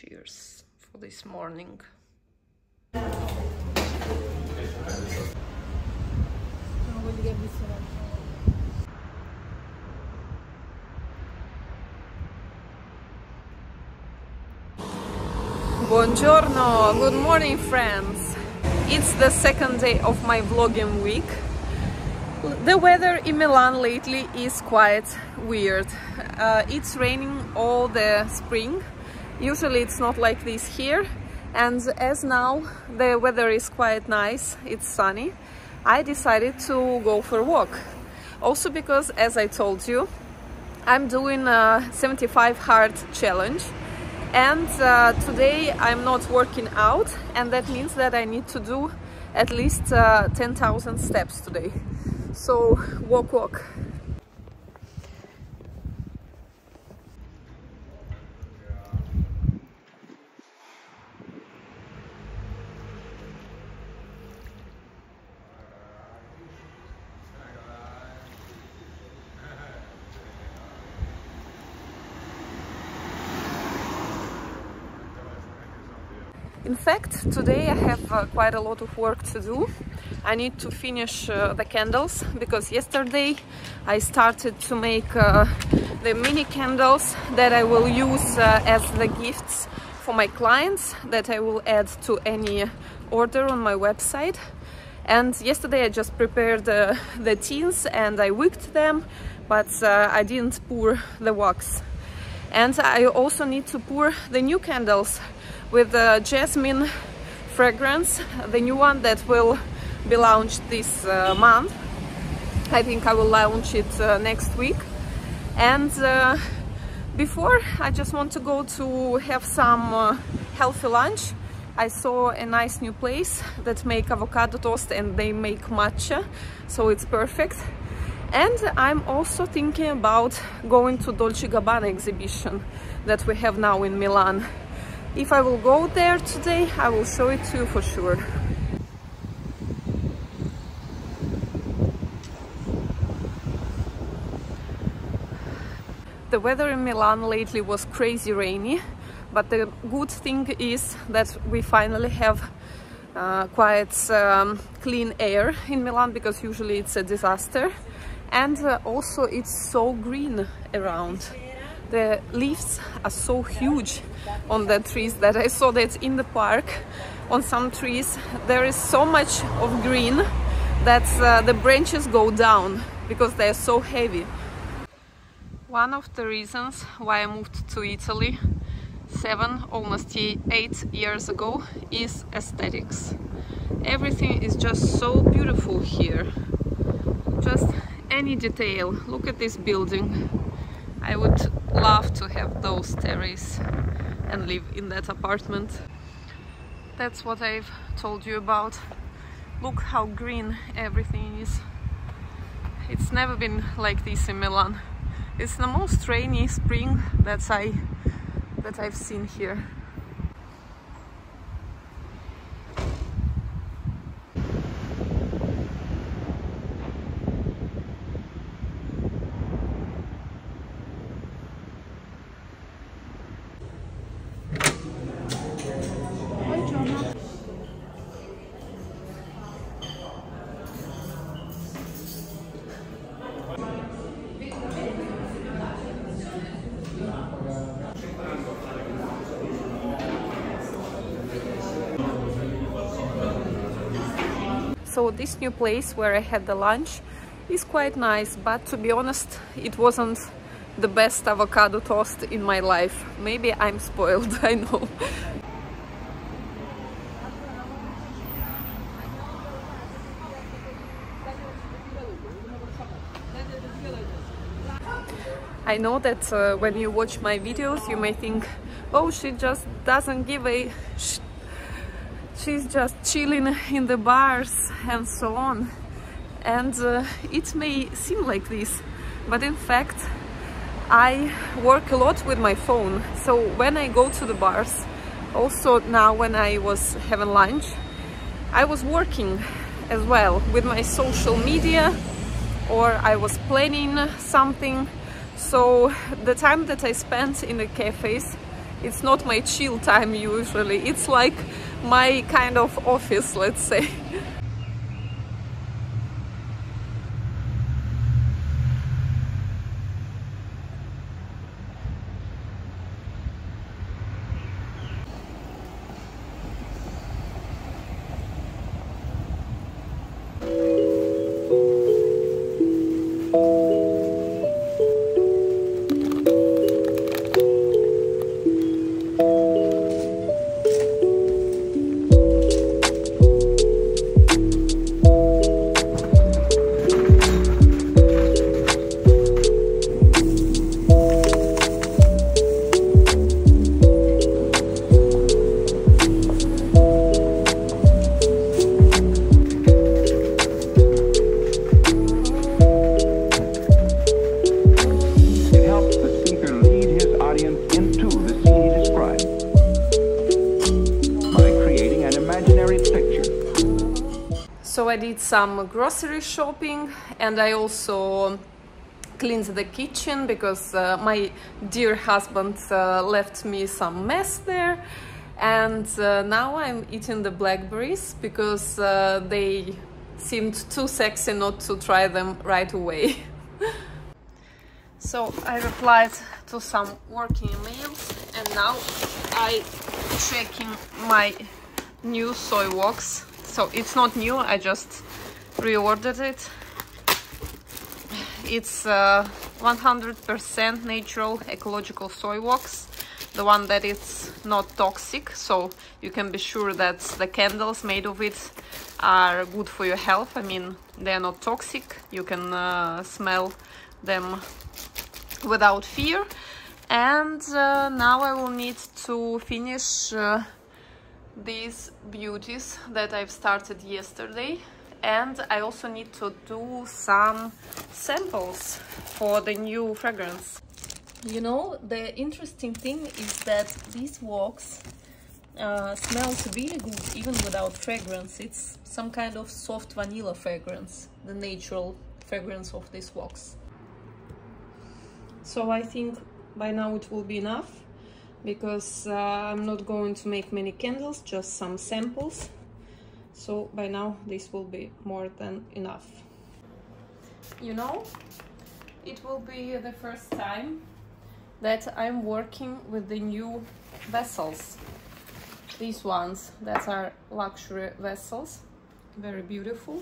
Cheers for this morning. Buongiorno, good morning friends. It's the second day of my vlogging week. The weather in Milan lately is quite weird. It's raining all the spring. Usually it's not like this here, and as now the weather is quite nice, it's sunny. I decided to go for a walk. Also because, as I told you, I'm doing a 75 Hard Challenge. And today I'm not working out, and that means that I need to do at least 10,000 steps today. So walk. In fact, today I have quite a lot of work to do. I need to finish the candles, because yesterday I started to make the mini candles that I will use as the gifts for my clients that I will add to any order on my website. And yesterday I just prepared the tins and I wicked them, but I didn't pour the wax. And I also need to pour the new candles with the jasmine fragrance, the new one that will be launched this month. I think I will launch it next week. And before, I just want to go to have some healthy lunch. I saw a nice new place that make avocado toast and they make matcha, so it's perfect. And I'm also thinking about going to Dolce Gabbana exhibition that we have now in Milan. If I will go there today, I will show it to you for sure. The weather in Milan lately was crazy rainy, but the good thing is that we finally have quite clean air in Milan, because usually it's a disaster. And also it's so green around. The leaves are so huge on the trees that I saw that in the park, on some trees, there is so much of green that the branches go down because they are so heavy. One of the reasons why I moved to Italy 7, almost 8 years ago is aesthetics. Everything is just so beautiful here. Just any detail. Look at this building. I would love to have those terraces and live in that apartment. That's what I've told you about. Look how green everything is. It's never been like this in Milan. It's the most rainy spring that I've seen here. So this new place where I had the lunch is quite nice, but to be honest, it wasn't the best avocado toast in my life. Maybe I'm spoiled, I know. I know that when you watch my videos, you may think, oh, she just doesn't give a shit. She's just chilling in the bars and so on. And it may seem like this, but in fact I work a lot with my phone. So when I go to the bars, also now when I was having lunch, I was working as well with my social media, or I was planning something. So the time that I spent in the cafes It's not my chill time usually. It's like my kind of office, let's say. So I did some grocery shopping, and I also cleaned the kitchen because my dear husband left me some mess there. And now I'm eating the blackberries because they seemed too sexy not to try them right away. So I replied to some working emails, and now I'm checking my new soy wax. So it's not new, I just reordered it. It's 100% natural ecological soy wax, the one that it's not toxic, so you can be sure that the candles made of it are good for your health. I mean, they're not toxic, you can smell them without fear. And now I will need to finish these beauties that I've started yesterday, and I also need to do some samples for the new fragrance. You know, the interesting thing is that this wax smells really good even without fragrance. It's some kind of soft vanilla fragrance, the natural fragrance of this wax. So I think by now it will be enough, because I'm not going to make many candles, just some samples. So by now this will be more than enough. You know, it will be the first time that I'm working with the new vessels. These ones that are luxury vessels, very beautiful.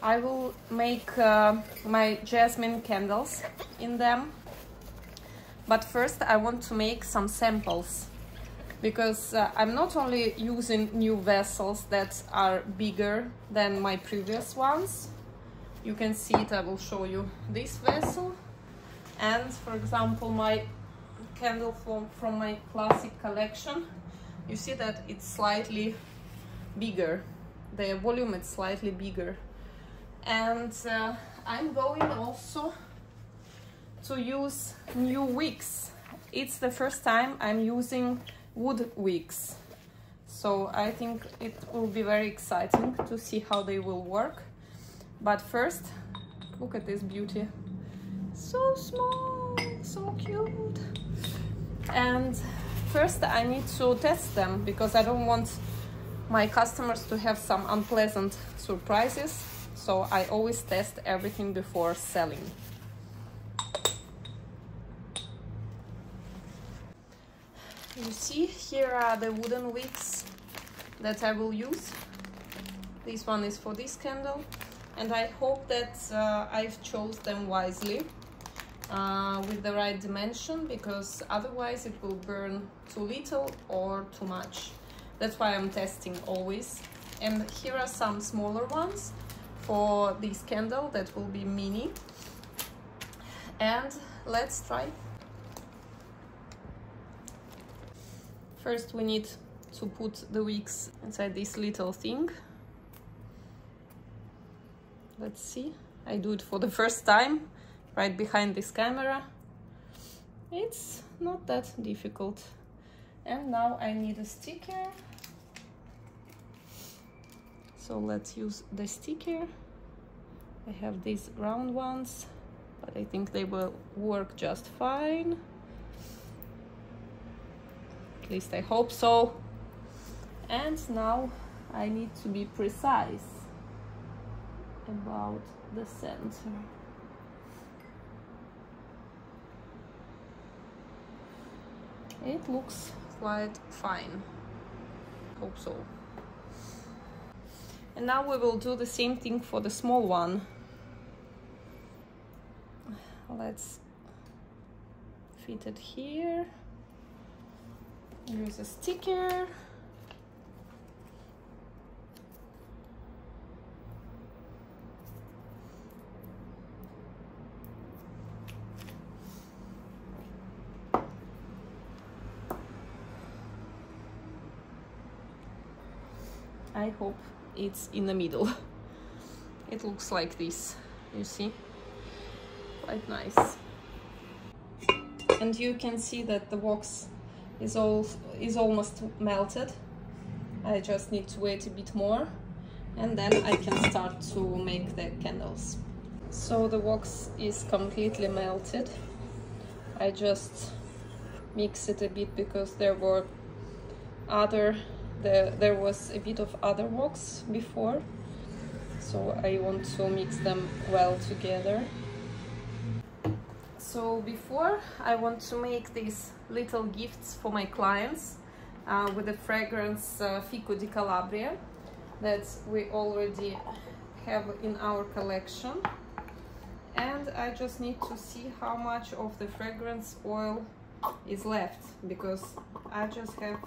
I will make my jasmine candles in them. But first I want to make some samples, because I'm not only using new vessels that are bigger than my previous ones. You can see it, I will show you this vessel. And for example, my candle from my classic collection, you see that it's slightly bigger. The volume is slightly bigger. And I'm going also to use new wicks. It's the first time I'm using wood wicks, so I think it will be very exciting to see how they will work. But first, look at this beauty, so small, so cute. And first I need to test them, because I don't want my customers to have some unpleasant surprises, so I always test everything before selling. You see, here are the wooden wicks that I will use. This one is for this candle, and I hope that I've chosen them wisely with the right dimension, because otherwise it will burn too little or too much. That's why I'm testing always. And here are some smaller ones for this candle that will be mini. And let's try. First we need to put the wicks inside this little thing. Let's see. I do it for the first time, right behind this camera. It's not that difficult. And now I need a sticker. So let's use the sticker. I have these round ones, but I think they will work just fine. at least I hope so. And now I need to be precise about the center. It looks quite fine. Hope so. And now we will do the same thing for the small one. Let's fit it here. Use a sticker. I hope it's in the middle. It looks like this, you see? Quite nice. And you can see that the wax is almost melted. I just need to wait a bit more, and then I can start to make the candles. So the wax is completely melted. I just mix it a bit because there was a bit of other wax before, so I want to mix them well together. So before, I want to make these little gifts for my clients with the fragrance Fico di Calabria that we already have in our collection, and I just need to see how much of the fragrance oil is left, because I just have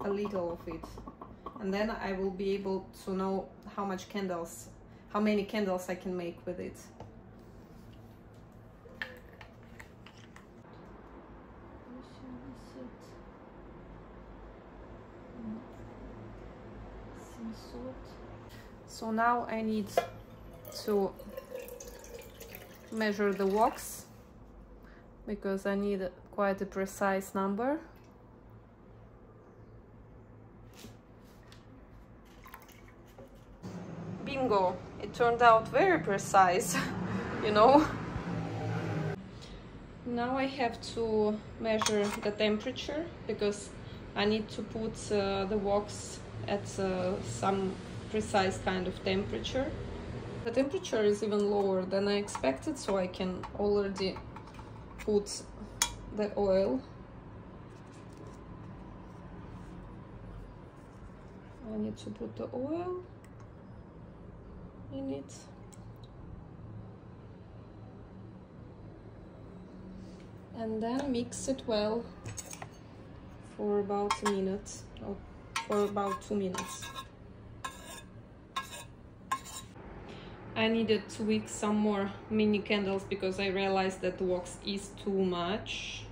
a little of it, and then I will be able to know how many candles I can make with it. So now I need to measure the wax, because I need quite a precise number. Bingo! It turned out very precise, you know. Now I have to measure the temperature, because I need to put the wax at some precise kind of temperature. The temperature is even lower than I expected, so I can already put the oil. I need to put the oil in it. And then mix it well for about a minute, or for about 2 minutes. I needed to wick some more mini candles, because I realized that the wax is too much.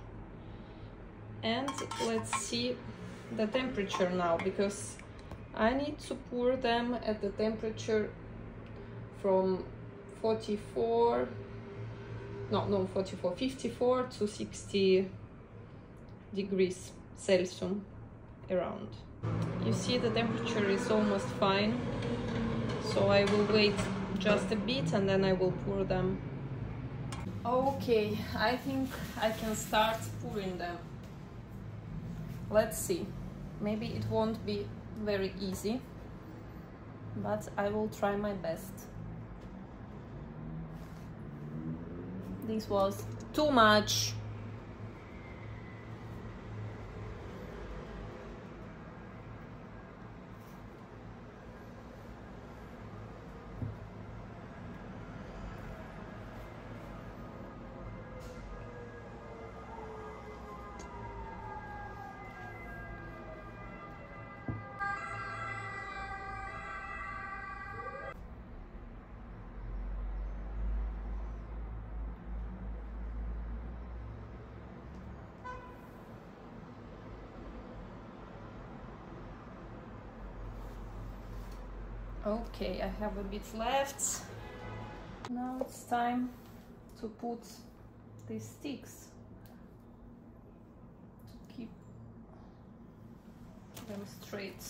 And let's see the temperature now, because I need to pour them at the temperature from 54 to 60 degrees Celsius around. You see, the temperature is almost fine, so I will wait just a bit and then I will pour them. Okay, I think I can start pouring them. Let's see, maybe it won't be very easy, but I will try my best. This was too much. Okay, I have a bit left. Now it's time to put these sticks to keep them straight.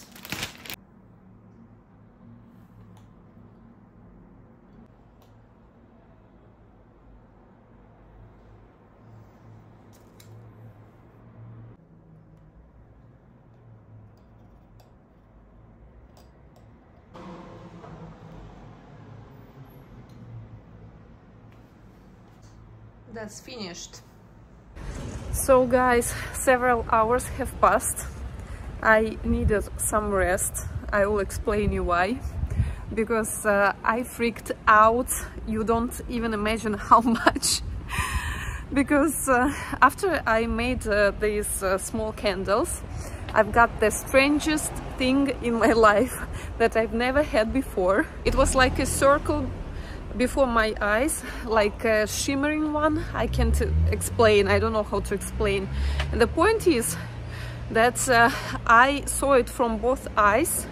that's finished. So guys, several hours have passed. I needed some rest. I will explain you why. Because I freaked out. You don't even imagine how much. Because after I made these small candles, I've got the strangest thing in my life that I've never had before. It was like a circle before my eyes, like a shimmering one. I can't explain, I don't know how to explain. And the point is that I saw it from both eyes,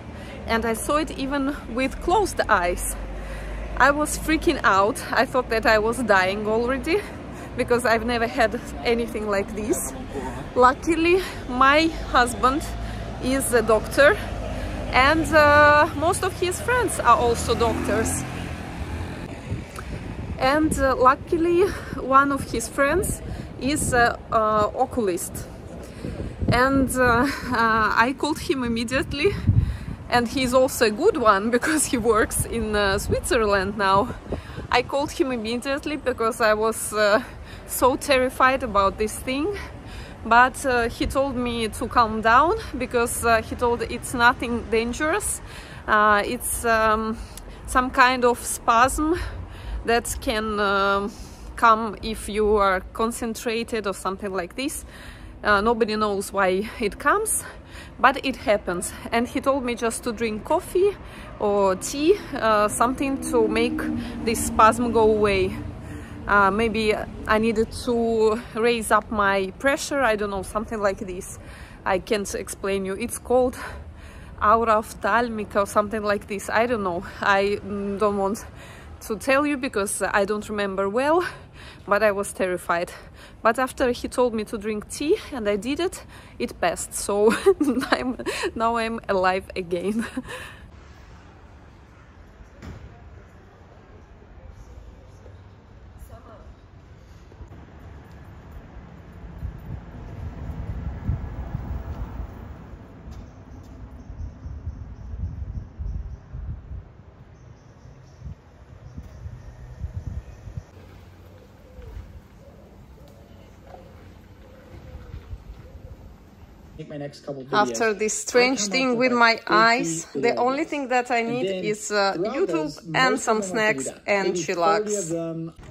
and I saw it even with closed eyes. I was freaking out. I thought that I was dying already, because I've never had anything like this. Luckily, my husband is a doctor, and most of his friends are also doctors. And luckily, one of his friends is an oculist. And I called him immediately, and he's also a good one, because he works in Switzerland now. I called him immediately because I was so terrified about this thing, but he told me to calm down, because he told it's nothing dangerous, it's some kind of spasm that can come if you are concentrated or something like this. Nobody knows why it comes, but it happens. And he told me just to drink coffee or tea, something to make this spasm go away. Maybe I needed to raise up my pressure, I don't know, something like this. I can't explain you. It's called aura ophthalmica or something like this. I don't know. I don't want to tell you because I don't remember well, but I was terrified. But after he told me to drink tea, and I did it, it passed. So now I'm alive again. My next couple videos. After this strange thing with my eyes, the only thing that I need is YouTube and some snacks and chillax.